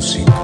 Music.